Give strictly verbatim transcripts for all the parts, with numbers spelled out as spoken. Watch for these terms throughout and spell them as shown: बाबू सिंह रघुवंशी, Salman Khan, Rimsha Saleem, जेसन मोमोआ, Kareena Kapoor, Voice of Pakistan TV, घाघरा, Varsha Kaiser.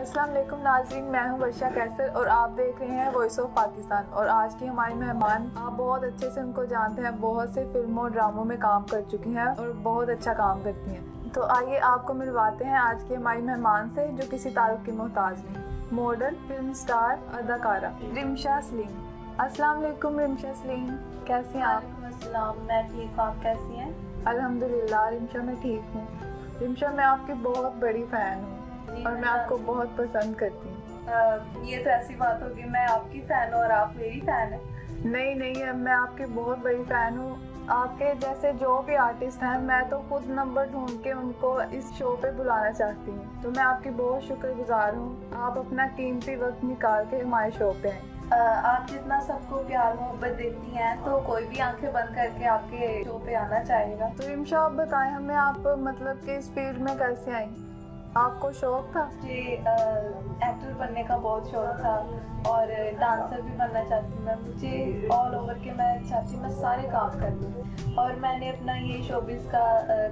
अस्सलाम वालेकुम नाज़रीन, मैं हूं वर्षा कैसर और आप देख रहे हैं वॉइस ऑफ पाकिस्तान। और आज की हमारी मेहमान, आप बहुत अच्छे से उनको जानते हैं, बहुत से फिल्मों और ड्रामों में काम कर चुकी हैं और बहुत अच्छा काम करती हैं। तो आइए आपको मिलवाते हैं आज की हमारी मेहमान से जो किसी तारुफ की मोहताज नहीं, मॉडल, फिल्म स्टार, अदाकारा रिमशा सलीम। अस्सलाम वालेकुम रिमशा सलीम, कैसी हैं आप? अस्सलाम, मैं ठीक हूँ, आप कैसी हैं? अल्हम्दुलिल्लाह रिमशा, मैं ठीक हूँ। रिमशा, मैं आपकी बहुत बड़ी फ़ैन हूँ और मैं आपको बहुत पसंद करती हूँ। ये तो ऐसी बात होगी, मैं आपकी फ़ैन हूँ और आप मेरी फ़ैन हैं। नहीं नहीं, मैं आपकी बहुत बड़ी फ़ैन हूँ। आपके जैसे जो भी आर्टिस्ट हैं, मैं तो खुद नंबर ढूंढ के उनको इस शो पे बुलाना चाहती हूँ। तो मैं आपकी बहुत शुक्रगुजार हूँ, आप अपना कीमती वक्त निकाल के हमारे शो पे आए। आप जितना सबको प्यार मोहब्बत देती हैं, तो कोई भी आंखें बंद करके आपके शो पे आना चाहेगा। तो रिमशा, आप बताएं हमें, आप मतलब कि इस फील्ड में कैसे आई? आपको शौक था? जी, एक्टर बनने का बहुत शौक था और डांसर भी बनना चाहती हूँ मैं। मुझे ऑल ओवर के मैं चाहती हूँ मैं सारे काम कर लूँ। और मैंने अपना ये शोबिज़ का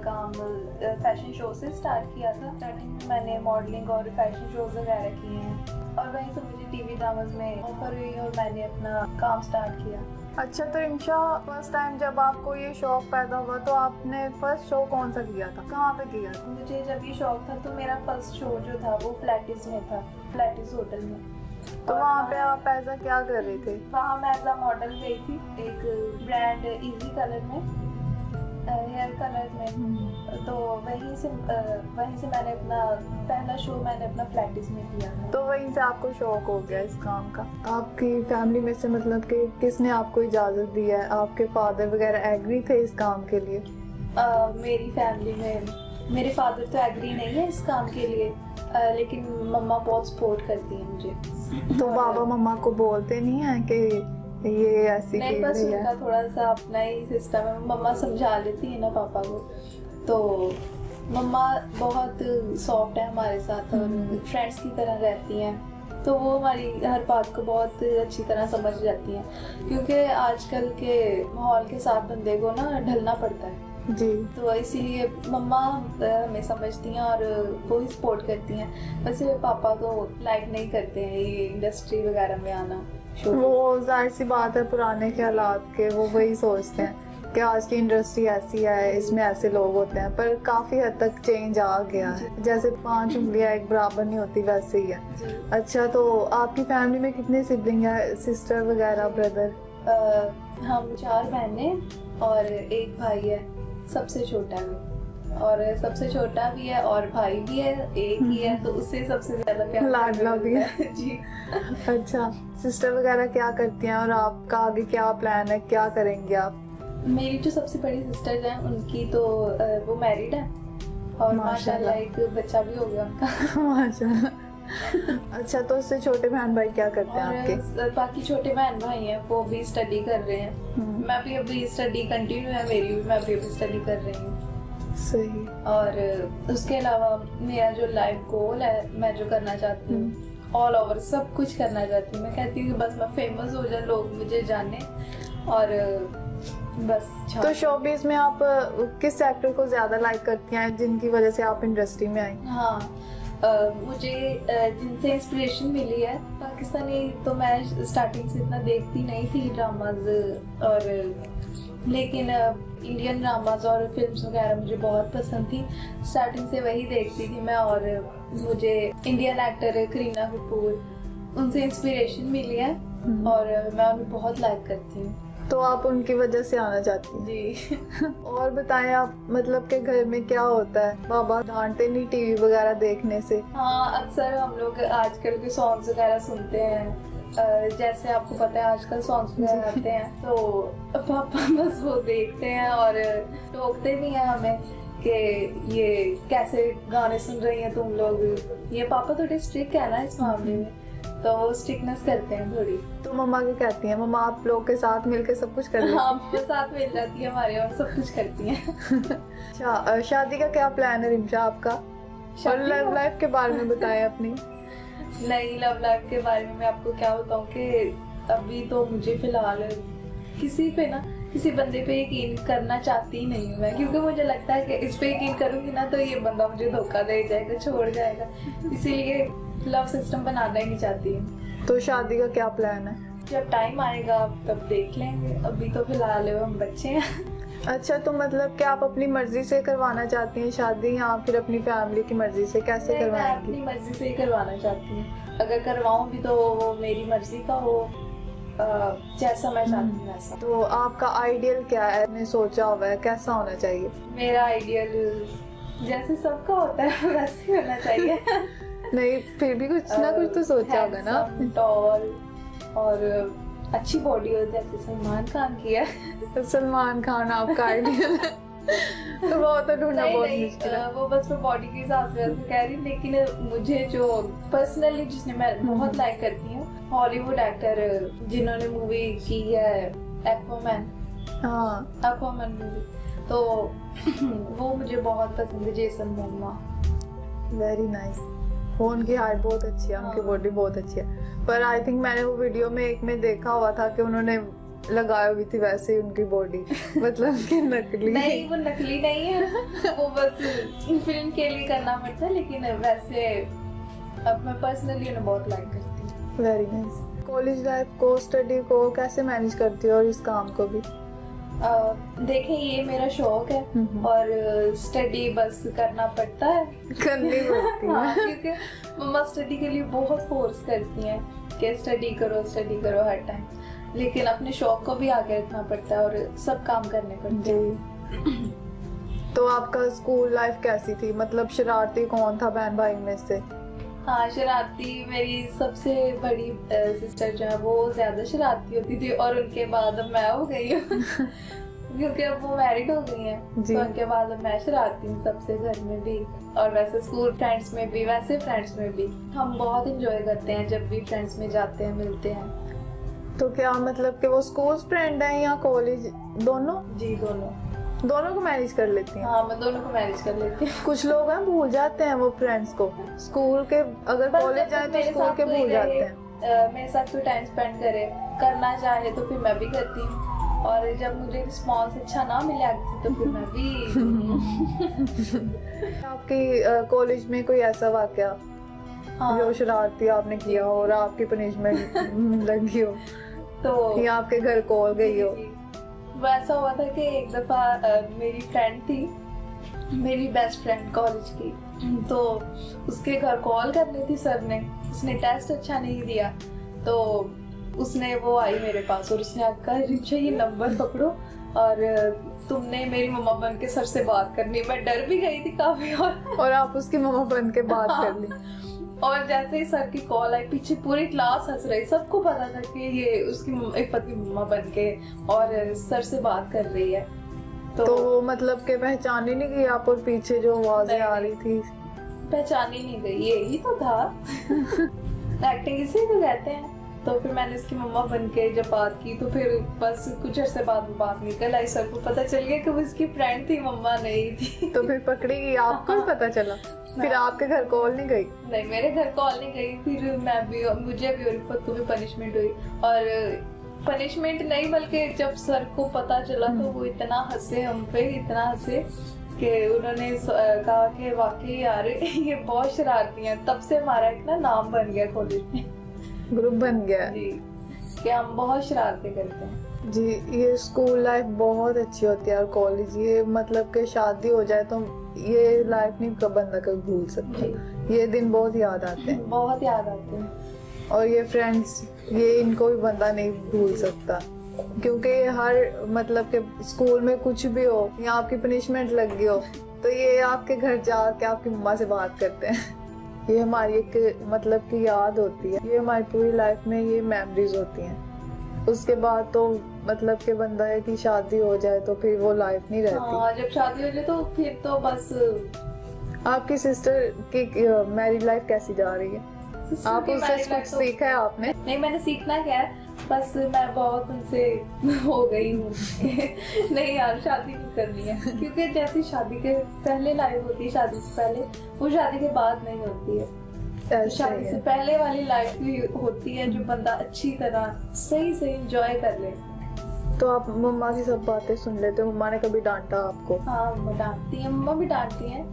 काम फैशन शो से स्टार्ट किया था। स्टार्टिंग में मैंने मॉडलिंग और फैशन शोज वगैरह किए हैं और वहीं से मुझे टीवी ड्रामाज में ऑफर हुई और मैंने अपना काम स्टार्ट किया। अच्छा, तो रिमशा, फर्स्ट टाइम जब आपको ये शौक पैदा हुआ तो आपने फर्स्ट शो कौन सा किया था, कहाँ पे किया था? मुझे जब ये शौक था तो मेरा फर्स्ट शो जो था वो फ्लैटिस में था, फ्लैटिस होटल में। तो वहाँ पे आप ऐसा क्या कर रहे थे? वहाँ मैं ऐसा मॉडल गई थी, एक ब्रांड इजी कलर में, हेयर कलर में। तो वहीं से वहीं से मैंने अपना पहला शो मैंने अपना प्रैक्टिस में किया था। तो वहीं से आपको शौक हो गया इस काम का? आपकी फैमिली में से मतलब कि किसने आपको इजाज़त दी है? आपके फादर वगैरह एग्री थे इस काम के लिए? आ, मेरी फैमिली में मेरे फादर तो एग्री नहीं है इस काम के लिए, आ, लेकिन मम्मा बहुत सपोर्ट करती है मुझे। तो बाबा मम्मा को बोलते नहीं हैं कि ये ऐसी? नहीं, बस उनका थोड़ा सा अपना ही सिस्टम है। मम्मा समझा लेती है ना पापा को, तो मम्मा बहुत सॉफ्ट है हमारे साथ और फ्रेंड्स की तरह रहती हैं। तो वो हमारी हर बात को बहुत अच्छी तरह समझ जाती हैं, क्योंकि आजकल के माहौल के साथ बंदे को ना ढलना पड़ता है जी। तो इसीलिए मम्मा हमें समझती हैं और वो ही सपोर्ट करती हैं। वैसे पापा तो लाइक नहीं करते हैं ये इंडस्ट्री वगैरह में आना। वो जाहिर सी बात है, पुराने ख्यालात के, वो वही सोचते हैं कि आज की इंडस्ट्री ऐसी है, इसमें ऐसे लोग होते हैं। पर काफ़ी हद तक चेंज आ गया है, जैसे पांच उंगलियां एक बराबर नहीं होती, वैसे ही है। अच्छा, तो आपकी फैमिली में कितने सिबलिंग हैं, सिस्टर वगैरह, ब्रदर? आ, हम चार बहनें और एक भाई है, सबसे छोटा भी, और सबसे छोटा भी है और भाई भी है, एक ही है, तो उससे सबसे ज्यादा प्यार लाडला भी है जी। अच्छा, सिस्टर वगैरह क्या करती हैं और आपका आगे क्या प्लान है, क्या करेंगे आप? मेरी जो सबसे बड़ी सिस्टर्स हैं, उनकी तो वो मैरिड है और माशाल्लाह एक बच्चा भी हो गया उनका माशाल्लाह। अच्छा, तो उससे छोटे बहन भाई क्या करते हैं आपके? बाकी छोटे बहन भाई हैं, वो भी स्टडी कर रहे हैं। मैं भी अभी स्टडी कंटिन्यू है मेरी भी, मैं भी अभी स्टडी कर रही हूँ। सही। और उसके अलावा मेरा जो लाइफ गोल है, मैं जो करना चाहती हूँ, ऑल ओवर सब कुछ करना चाहती हूँ। मैं कहती हूँ बस मैं फेमस हो जाऊँ, लोग मुझे जाने, और बस। तो शोबिज़ में आप किस एक्टर को ज़्यादा लाइक करती हैं जिनकी वजह से आप इंडस्ट्री में आई? हाँ, आ, मुझे जिनसे इंस्पिरेशन मिली है, पाकिस्तानी तो मैं स्टार्टिंग से इतना देखती नहीं थी ड्रामाज, और लेकिन इंडियन ड्रामाज और फिल्म्स वगैरह मुझे बहुत पसंद थी। स्टार्टिंग से वही देखती थी मैं, और मुझे इंडियन एक्टर करीना कपूर, उनसे इंस्पिरेशन मिली है और मैं उन्हें बहुत लाइक करती हूँ। तो आप उनकी वजह से आना चाहती हैं जी। और बताएं आप, मतलब के घर में क्या होता है, बाबा डांटते नहीं टीवी वगैरह देखने से? हाँ, अक्सर हम लोग आजकल के सॉन्ग्स वगैरह सुनते हैं, जैसे आपको पता है आजकल सॉन्ग्स में आते हैं, तो पापा बस वो देखते हैं और टोकते भी हैं हमें कि ये कैसे गाने सुन रही हैं तुम लोग। ये पापा थोड़े स्ट्रिक्ट है ना इस मामले में, तो वो स्ट्रिक्टनेस करते हैं थोड़ी। तो मम्मा क्या कहती हैं? मम्मा आप लोग के साथ मिलके सब कुछ करती हैं? हाँ, साथ मिल जाती है हमारे और सब कुछ करती हैं। अच्छा, शादी का क्या प्लान है रिमशा आपका? और लव लाइफ के बारे में बताएं अपनी। नहीं, लव लाइफ के बारे में मैं आपको क्या बताऊँ कि अभी तो मुझे फ़िलहाल किसी पे ना, किसी बंदे पे यकीन करना चाहती नहीं हूँ मैं, क्योंकि मुझे लगता है कि इस पे यकीन करूँगी ना तो ये बंदा मुझे धोखा दे जाएगा, छोड़ जाएगा। इसीलिए लव सिस्टम बनाना ही नहीं चाहती है। तो शादी का क्या प्लान है? जब टाइम आएगा तब देख लेंगे, अभी तो फिलहाल हम बच्चे हैं। अच्छा, तो मतलब क्या आप अपनी मर्जी से करवाना चाहती हैं शादी या फिर अपनी फैमिली की मर्जी से? कैसे करवाएंगी? मैं अपनी मर्जी से ही करवाना चाहती हूँ। अगर करवाऊँ भी तो वो मेरी मर्जी का हो, जैसा मैं चाहती हूँ वैसा। तो आपका आइडियल क्या है, आपने सोचा हुआ है कैसा होना चाहिए? मेरा आइडियल जैसे सबका होता है वैसे होना चाहिए। नहीं, फिर भी कुछ ना कुछ तो सोचा होगा ना। टॉल और अच्छी बॉडी हो जैसे सलमान खान की है। सलमान खान आपका आइडियल है? तो वो तो ढूंढना बहुत मुश्किल है। वो बस बॉडी के हिसाब से वैसे कह रही, लेकिन मुझे जो पर्सनली जिसने मैं बहुत लाइक करती हूँ, हॉलीवुड एक्टर जिन्होंने मूवी की है एक्वामैन, हाँ एक्वामैन मूवी, तो वो मुझे बहुत पसंद है, जेसन मोमोआ। Very nice. उनकी हाइट बहुत अच्छी है, उनकी बॉडी बहुत अच्छी है, पर आई थिंक मैंने वो वीडियो में एक में देखा हुआ था कि उन्होंने लगाई हुई थी वैसे ही उनकी बॉडी, मतलब कि नकली। नहीं, वो नकली नहीं है, वो बस फिल्म के लिए करना पड़ता है, लेकिन वैसे अब मैं पर्सनली उन्हें बहुत लाइक करती हूँ। Very nice. कॉलेज लाइफ को, स्टडी को कैसे मैनेज करती हो और इस काम को भी? Uh, देखें, ये मेरा शौक है और स्टडी uh, बस करना पड़ता है, करनी पड़ती है। हाँ, क्योंकि मम्मा स्टडी के लिए बहुत फोर्स करती हैं कि स्टडी करो स्टडी करो हर टाइम, लेकिन अपने शौक को भी आगे रखना पड़ता है और सब काम करने पड़ते हैं। तो आपका स्कूल लाइफ कैसी थी, मतलब शरारती कौन था बहन भाई में से? हाँ, शरारती मेरी सबसे बड़ी सिस्टर जो है वो ज़्यादा शरारती होती थी, और उनके बाद अब मैं हो गई हूँ क्योंकि अब वो मैरिड हो गई हैं, तो उनके बाद अब मैं शरारती हूँ सबसे, घर में भी और वैसे स्कूल फ्रेंड्स में भी, वैसे फ्रेंड्स में भी। हम बहुत इंजॉय करते हैं जब भी फ्रेंड्स में जाते हैं, मिलते हैं। तो क्या मतलब कि वो स्कूल फ्रेंड हैं या कॉलेज? दोनों। जी दोनों, दोनों को मैनेज कर लेती हैं। हाँ, मैं दोनों को मैनेज कर लेती हूँ। कुछ लोग हैं भूल जाते हैं वो फ्रेंड्स को, स्कूल के अगर कॉलेज जाए तो स्कूल के भूल जाते हैं। मेरे साथ तो टाइम स्पेंड करे, करना चाहे तो फिर मैं भी करती हूँ, और जब मुझे रिस्पॉन्स अच्छा ना मिले तो फिर मैं भी। आपकी कॉलेज में कोई ऐसा वाकया जो शरारती आपने किया हो और आपकी पनिशमेंट लगी हो, तो आपके घर कॉल गई हो? वैसा हुआ था कि एक दफ़ा मेरी फ्रेंड थी, मेरी बेस्ट फ्रेंड कॉलेज की, तो उसके घर कॉल करनी थी सर ने, उसने टेस्ट अच्छा नहीं दिया, तो उसने वो आई मेरे पास और उसने कहा, रिमशा ये नंबर पकड़ो और तुमने मेरी मम्मा बन के सर से बात करनी। मैं डर भी गई थी काफ़ी। और और आप उसकी मम्मा बन के बात कर ली, और जैसे ही सर की कॉल आई पीछे पूरी क्लास हंस रही, सबको पता था कि ये उसकी इफ़त की मम्मा बन के और सर से बात कर रही है। तो, तो वो मतलब के पहचान ही नहीं गई आप, और पीछे जो आवाज़ें आ रही थी पहचान ही नहीं गई, यही तो था। एक्टिंग इसी को कहते हैं। तो फिर मैंने उसकी मम्मा बन के जब बात की तो फिर बस कुछ अरसे बाद वो बात निकल आई, सर को पता चल गया कि वो इसकी फ्रेंड थी, मम्मा नहीं थी। तो फिर पकड़ी गई, आपको भी पता चला? फिर आपके घर कॉल नहीं गई? नहीं, मेरे घर कॉल नहीं गई। फिर मैं भी, मुझे भी और को भी पनिशमेंट हुई, और पनिशमेंट नहीं बल्कि जब सर को पता चला तो वो इतना हंसे हम पे, इतना हंसे कि उन्होंने कहा कि वाकई यार ये बहुत शरारती हैं। तब से हमारा एक ना नाम बन गया कॉलेज में, ग्रुप बन गया जी, कि हम बहुत शरारतें करते हैं जी। ये स्कूल लाइफ बहुत अच्छी होती है और कॉलेज, ये मतलब कि शादी हो जाए तो ये लाइफ नहीं कब बंदा कभी भूल सकता। ये दिन बहुत याद आते हैं, बहुत याद आते हैं, और ये फ्रेंड्स, ये इनको भी बंदा नहीं भूल सकता, क्योंकि हर मतलब कि स्कूल में कुछ भी हो या आपकी पनिशमेंट लग गई हो तो ये आपके घर जाके आपकी मम्मा से बात करते हैं। ये हमारी एक मतलब कि याद होती है, ये हमारी पूरी लाइफ में ये मेमोरीज होती हैं। उसके बाद तो मतलब के बंदा है कि शादी हो जाए तो फिर वो लाइफ नहीं रहती। हाँ, जब शादी हो जाए तो फिर तो बस। आपकी सिस्टर की मैरिड लाइफ कैसी जा रही है? आप उससे कुछ सीखा है आपने? नहीं, मैंने सीखना क्या है, बस मैं बहुत उनसे हो गई हूँ नहीं यार, शादी नहीं करनी है, क्योंकि जैसी शादी के पहले लाइफ होती है, शादी से पहले, वो शादी के बाद नहीं होती है। शादी से पहले वाली लाइफ भी होती है जो बंदा अच्छी तरह सही से इंजॉय कर ले। तो आप मम्मा की सब बातें सुन लेते हो? मम्मा ने कभी डांटा आपको? हाँ, मम्मा डांटती है, मम्मा भी डांटती हैं,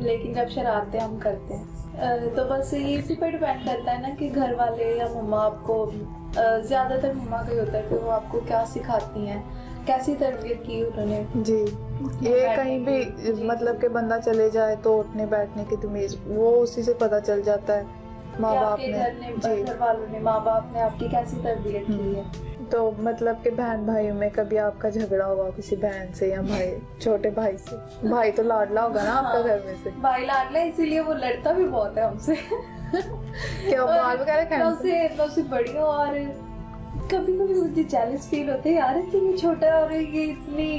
लेकिन जब शरारतें हम करते हैं तो बस ये इसी पर डिपेंड करता है ना कि घर वाले या मम्मा आपको, ज़्यादातर मम्मा का होता है कि वो आपको क्या सिखाती हैं, कैसी तरबियत की उन्होंने जी। ये कहीं भी मतलब कि बंदा चले जाए तो उठने बैठने की तमीज़ वो उसी से पता चल जाता है। माँ बाप ने, घर वालों ने, माँ बाप ने आपकी कैसी तरबियत की है। तो मतलब कि बहन भाइयों में कभी आपका झगड़ा हुआ किसी बहन से या भाई, छोटे भाई से? भाई तो लाडला होगा ना आपका घर में से। भाई लाडला, इसीलिए वो लड़ता भी बहुत है हमसे। क्या बाल वगैरह खाना से बड़ी हो, और कभी कभी मुझे चैलेंज फील होते है यार इतनी छोटा और ये इतनी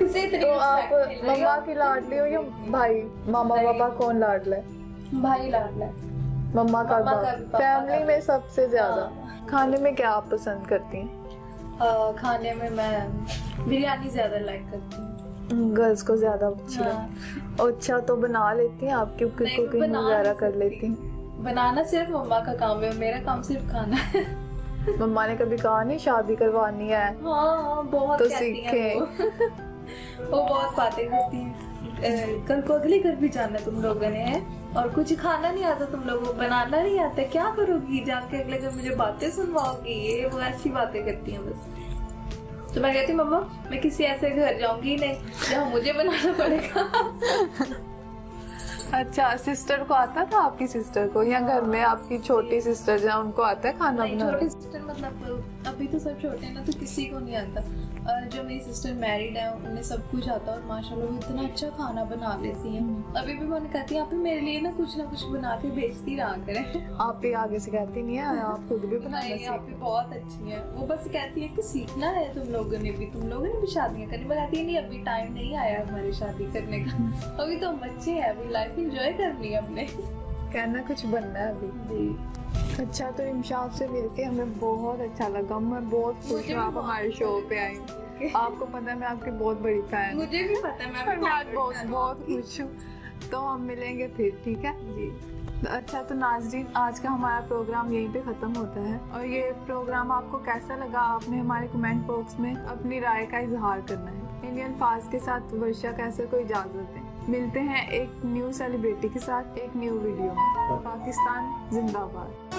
इसे इतनी। तो आप मम्मा की लाडली हो या भाई? मामा पापा कौन लाडला है? भाई लाडला है। मम्मा का, फैमिली में सबसे ज्यादा। खाने में क्या आप पसंद करती हैं? खाने में मैं बिरयानी ज्यादा लाइक करती हूँ। गर्ल्स को ज्यादा अच्छी है। अच्छा, तो बना लेती हैं आप? क्योंकि कुकिंग वगैरह कर लेती हैं? बनाना सिर्फ मम्मा का काम है, मेरा काम सिर्फ खाना है। मम्मा ने कभी कहा नहीं शादी करवानी है? हाँ, बहुत तो सीखे। वो बहुत बातें करती हैं, कल को अगले घर भी जाना तुम लोगों ने है और कुछ खाना नहीं आता तुम लोगों को, बनाना नहीं आता, क्या करोगी जाके अगले दिन मुझे बातें सुनवाओगी, ये वो ऐसी बातें करती हैं बस। तो मैं कहती मम्मा मैं किसी ऐसे घर जाऊंगी नहीं जहाँ मुझे बनाना पड़ेगा। अच्छा, सिस्टर को आता था आपकी सिस्टर को या घर में आपकी छोटी सिस्टर जहाँ उनको आता है खाना बनाना? छोटी सिस्टर मतलब अभी तो सब छोटे हैं ना तो किसी को नहीं आता, और जो मेरी सिस्टर मैरिड है उन्हें सब कुछ आता है और माशाल्लाह वो इतना अच्छा खाना बना लेती हैं। अभी भी मैंने कहती है आप मेरे लिए ना कुछ ना कुछ बना के भेजती रहा करें। आप ही आगे से कहती नहीं है आप खुद भी बनाएंगे? आप भी बहुत अच्छी हैं, वो बस कहती है कि सीखना है तुम लोगों ने भी, तुम लोगों ने भी शादियाँ करनी। मैं कहती है नहीं अभी टाइम नहीं आया हमारी शादी करने का, अभी तो हम बच्चे हैं, अभी लाइफ इंजॉय करनी है, हमने कहना कुछ बनना है अभी जी। अच्छा, तो रिमशा आपसे मिलके हमें बहुत अच्छा लगा, मैं बहुत खुश हूँ आप हमारे शो पे आई। आपको पता है मैं आपकी बहुत बड़ी फैन हूँ। मुझे भी पता है, मैं बहुत बहुत, बहुत खुश हूँ। तो हम मिलेंगे फिर, ठीक है जी। अच्छा, तो नाज़रीन आज का हमारा प्रोग्राम यहीं पे ख़त्म होता है, और ये प्रोग्राम आपको कैसा लगा आपने हमारे कमेंट बॉक्स में अपनी राय का इजहार करना है। इन्हीं अल्फाज के साथ वर्षा कैसर को इजाज़त दें, मिलते हैं एक न्यू सेलिब्रिटी के साथ एक न्यू वीडियो में। पाकिस्तान जिंदाबाद।